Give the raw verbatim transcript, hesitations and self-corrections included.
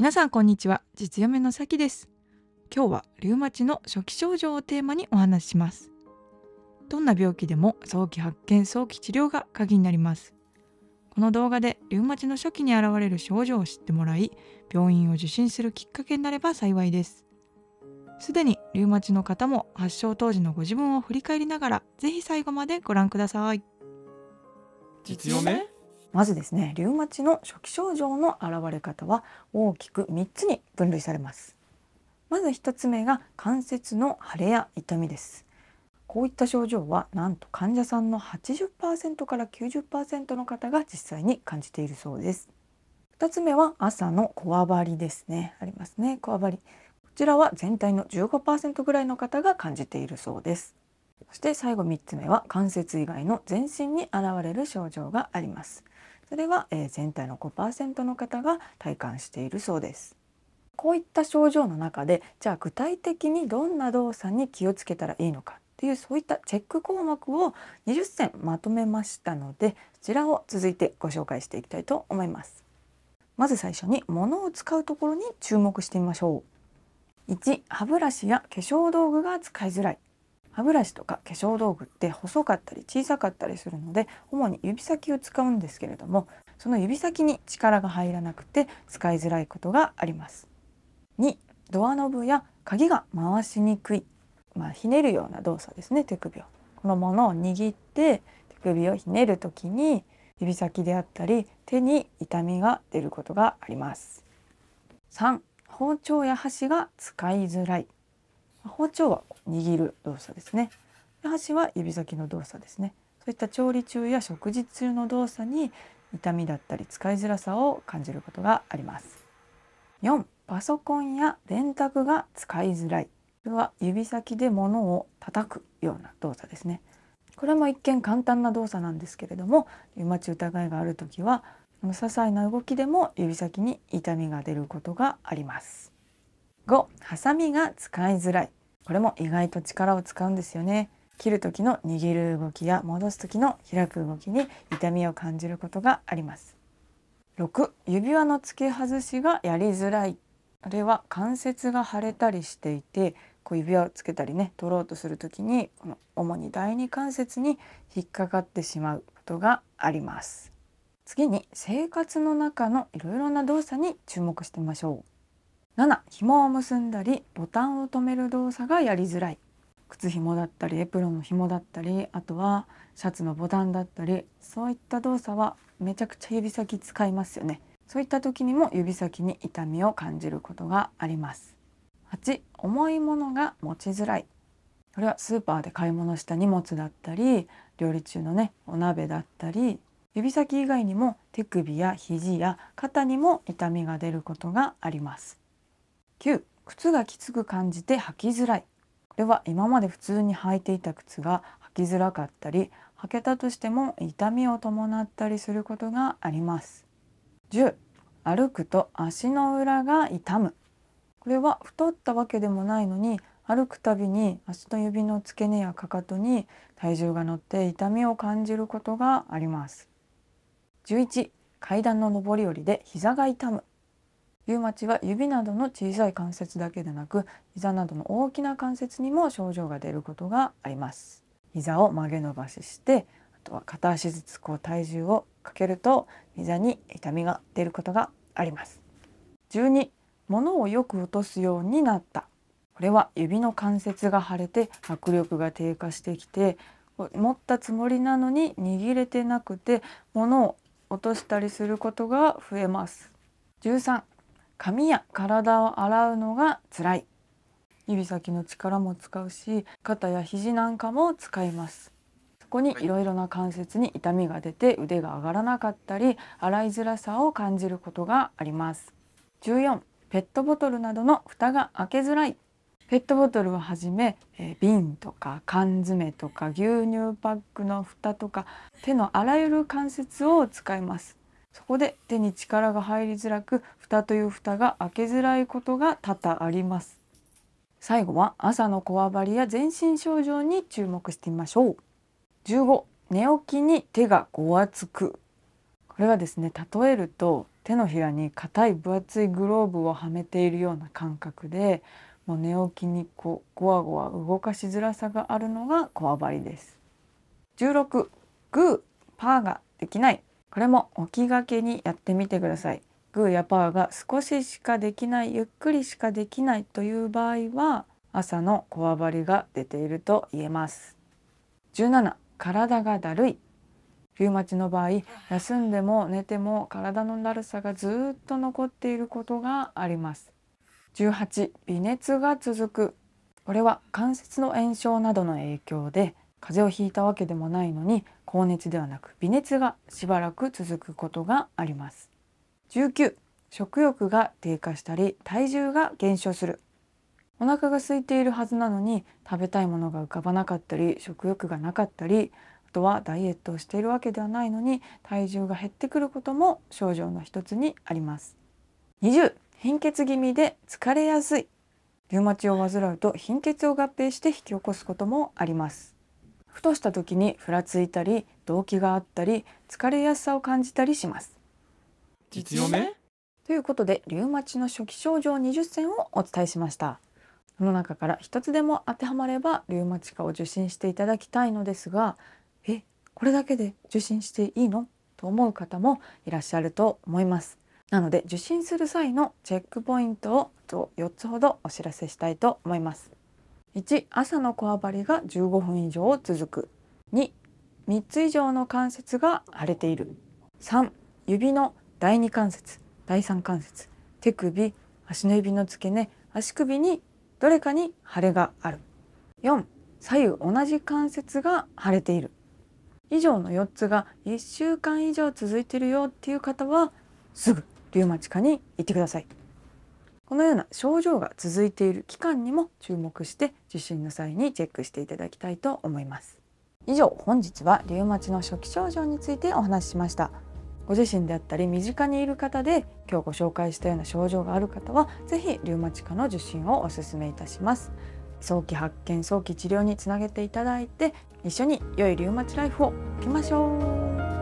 皆さんこんにちは、実嫁のさきです。今日はリウマチの初期症状をテーマにお話しします。どんな病気でも早期発見早期治療が鍵になります。この動画でリウマチの初期に現れる症状を知ってもらい、病院を受診するきっかけになれば幸いです。すでにリウマチの方も発症当時のご自分を振り返りながら、ぜひ最後までご覧ください。実嫁、まずですね、リウマチの初期症状の現れ方は大きくみっつに分類されます。まずひとつめが関節の腫れや痛みです。こういった症状はなんと患者さんの はちじゅっパーセント から きゅうじゅっパーセント の方が実際に感じているそうです。ふたつめは朝のこわばりですね。ありますね、こわばり。こちらは全体の じゅうごパーセント ぐらいの方が感じているそうです。そして最後みっつめは関節以外の全身に現れる症状があります。それは全体の ごパーセント の方が体感しているそうです。こういった症状の中で、じゃあ具体的にどんな動作に気をつけたらいいのかっていう、そういったチェック項目をにじゅっせんまとめましたので、そちらを続いてご紹介していきたいと思います。まず最初に物を使うところに注目してみましょう。いち、歯ブラシや化粧道具が使いづらい。歯ブラシとか化粧道具って細かったり小さかったりするので、主に指先を使うんですけれども、その指先に力が入らなくて使いづらいことがあります。に、ドアノブや鍵が回しにくい、まあ、ひねるような動作ですね。手首を、このものを握って手首をひねるときに指先であったり手に痛みが出ることがあります。さん、包丁や箸が使いづらい。包丁は握る動作ですね。箸は指先の動作ですね。そういった調理中や食事中の動作に痛みだったり使いづらさを感じることがあります。よん、パソコンや電卓が使いづらい。これは指先で物を叩くような動作ですね。これも一見簡単な動作なんですけれども、リウマチ疑いがあるときは、些細な動きでも指先に痛みが出ることがあります。ご、ハサミが使いづらい。これも意外と力を使うんですよね。切る時の握る動きや戻す時の開く動きに痛みを感じることがあります。ろく、指輪の付け外しがやりづらい。あれは関節が腫れたりしていて、こう指輪をつけたりね、取ろうとする時にこの主に第二関節に引っかかってしまうことがあります。次に生活の中のいろいろな動作に注目してみましょう。なな、紐を結んだりボタンを留める動作がやりづらい。靴紐だったりエプロンの紐だったり、あとはシャツのボタンだったり、そういった動作はめちゃくちゃ指先使いますよね。そういった時にも指先に痛みを感じることがあります。はち、重いものが持ちづらい。これはスーパーで買い物した荷物だったり、料理中のねお鍋だったり、指先以外にも手首や肘や肩にも痛みが出ることがあります。きゅう、靴がきつく感じて履きづらい。これは今まで普通に履いていた靴が履きづらかったり、履けたとしても痛みを伴ったりすることがあります。じゅう、歩くと足の裏が痛む。これは太ったわけでもないのに、歩くたびに足の指の付け根やかかとに体重が乗って痛みを感じることがあります。じゅういち、階段の上り下りで膝が痛む。リウマチは指などの小さい関節だけでなく、膝などの大きな関節にも症状が出ることがあります。膝を曲げ伸ばしして、あとは片足ずつこう体重をかけると膝に痛みが出ることがあります。じゅうに、物をよく落とすようになった。これは指の関節が腫れて握力が低下してきて、持ったつもりなのに握れてなくて物を落としたりすることが増えます。じゅうさん、髪や体を洗うのが辛い。指先の力も使うし、肩や肘なんかも使います。そこにいろいろな関節に痛みが出て、腕が上がらなかったり、洗いづらさを感じることがあります。じゅうよん、ペットボトルなどの蓋が開けづらい。ペットボトルをはじめ、えー、瓶とか缶詰とか牛乳パックの蓋とか、手のあらゆる関節を使います。そこで手に力が入りづらく、蓋という蓋が開けづらいことが多々あります。最後は朝のこわばりや全身症状に注目してみましょう。じゅうご、寝起きに手がごわつく。これはですね、例えると手のひらに硬い分厚いグローブをはめているような感覚で、もう寝起きにこうゴワゴワ動かしづらさがあるのがこわばりです。じゅうろくグーパーができない。これも起きがけにやってみてください。グーやパーが少ししかできない、ゆっくりしかできないという場合は朝のこわばりが出ていると言えます。じゅうなな体がだるい。冬待ちの場合、休んでも寝ても体のだるさがずっと残っていることがあります。じゅうはち微熱が続く。これは関節の炎症などの影響で、風邪をひいたわけでもないのに高熱ではなく微熱がしばらく続くことがあります。じゅうきゅう食欲が低下したり体重が減少する。お腹が空いているはずなのに食べたいものが浮かばなかったり、食欲がなかったり、あとはダイエットをしているわけではないのに体重が減ってくることも症状の一つにあります。にじゅう貧血気味で疲れやすい。リウマチを患うと貧血を合併して引き起こすこともあります。ふとした時にふらついたり、動悸があったり、疲れやすさを感じたりします。実用ね。ということで、リウマチの初期症状にじゅっ選をお伝えしました。その中から一つでも当てはまればリウマチ科を受診していただきたいのですが、え、これだけで受診していいの？と思う方もいらっしゃると思います。なので受診する際のチェックポイントをよっつほどお知らせしたいと思います。いち、朝のこわばりがじゅうごふん以上続く。に、みっつ以上の関節が腫れている。さん、指のだいに関節、だいさん関節、手首、足の指の付け根、足首にどれかに腫れがある。よん、左右同じ関節が腫れている。以上のよっつがいっしゅうかん以上続いているよっていう方はすぐリウマチ科に行ってください。このような症状が続いている期間にも注目して受診の際にチェックしていただきたいと思います。以上、本日はリウマチの初期症状についてお話ししました。ご自身であったり身近にいる方で今日ご紹介したような症状がある方はぜひリウマチ科の受診をお勧めいたします。早期発見、早期治療につなげていただいて、一緒に良いリウマチライフを送りましょう。